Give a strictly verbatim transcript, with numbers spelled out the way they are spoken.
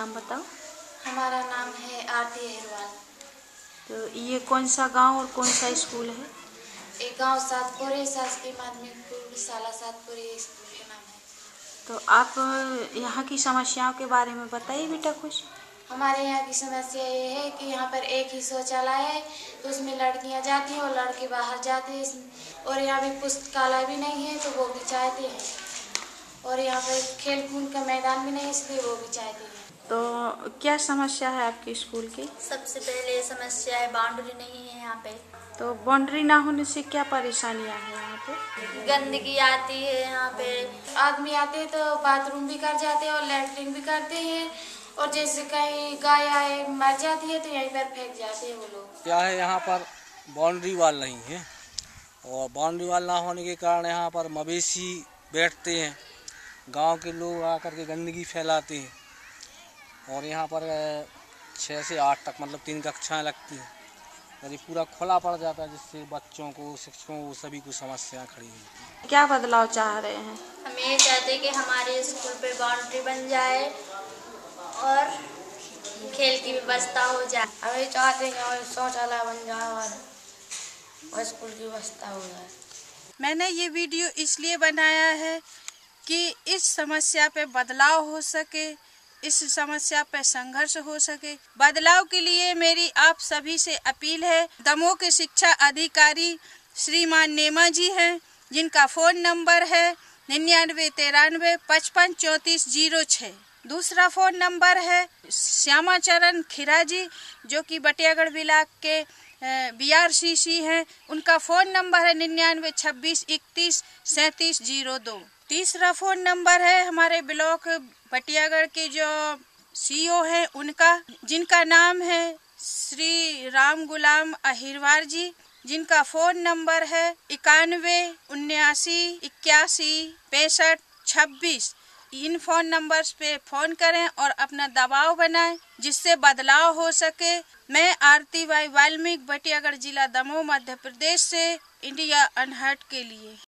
नाम बताओ। हमारा नाम है आर टी अहरवाल। तो ये कौन सा गांव और कौन सा स्कूल है? ये गांव सातपुरी शासकीय माध्यमिक पूर्वशाला सातपुरी स्कूल के नाम है। तो आप यहाँ की समस्याओं के बारे में बताइए बेटा कुछ। हमारे यहाँ की समस्या ये है कि यहाँ पर एक ही शौचालय है, तो उसमें लड़कियाँ जाती हैं और लड़के बाहर जाते हैं, और यहाँ भी पुस्तकालय भी नहीं है तो वो भी चाहते हैं, और यहाँ पर खेल कूद का मैदान भी नहीं इसलिए वो भी चाहते हैं। तो क्या समस्या है आपके स्कूल की? सबसे पहले समस्या है बाउंड्री नहीं है यहाँ पे। तो बाउंड्री ना होने से क्या परेशानियाँ हैं? यहाँ पे गंदगी आती है, यहाँ पे आदमी आते हैं तो बाथरूम भी कर जाते हैं और लैट्रिन भी करते हैं, और जैसे कहीं गाय आए मर जाती है तो यहीं पर फेंक जाते हैं वो लोग। क्या है यहाँ पर बाउंड्री वाल नहीं है, और बाउंड्री वाल ना होने के कारण यहाँ पर मवेशी बैठते हैं, गांव के लोग आकर के गंदगी फैलाते हैं, और यहाँ पर छः से आठ तक मतलब तीन कक्षाएं लगती हैं, और ये पूरा खुला पड़ जाता है, जिससे बच्चों को शिक्षकों को सभी को समस्याएँ खड़ी हुई। क्या बदलाव चाह रहे हैं? हम ये चाहते हैं कि हमारे स्कूल पर बाउंड्री बन जाए और खेल की व्यवस्था हो जाए। हमें चाहते हैं और शौचालय बन जाए और स्कूल की व्यवस्था हो जाए। मैंने ये वीडियो इसलिए बनाया है कि इस समस्या पे बदलाव हो सके, इस समस्या पे संघर्ष हो सके। बदलाव के लिए मेरी आप सभी से अपील है। दमोह के शिक्षा अधिकारी श्रीमान नेमा जी हैं, जिनका फ़ोन नंबर है निन्यानवे तिरानवे पचपन चौंतीस जीरो छः। दूसरा फ़ोन नंबर है श्यामाचरण खिरा जी, जो कि बटियागढ़ ब्लाक के बी आर सी सी हैं, उनका फ़ोन नंबर है निन्यानवे छब्बीस इकतीस सैंतीस जीरो दो। तीसरा फ़ोन नंबर है हमारे ब्लॉक बटियागढ़ के जो सी ओ हैं उनका, जिनका नाम है श्री राम गुलाम अहिरवार जी, जिनका फ़ोन नंबर है इक्यानवे उन्यासी इक्यासी पैंसठ छब्बीस। इन फ़ोन नंबर्स पे फ़ोन करें और अपना दबाव बनाएं जिससे बदलाव हो सके। मैं आरती बाई वाल्मीकि बटियागढ़ जिला दमोह मध्य प्रदेश से इंडिया अनहर्ट के लिए।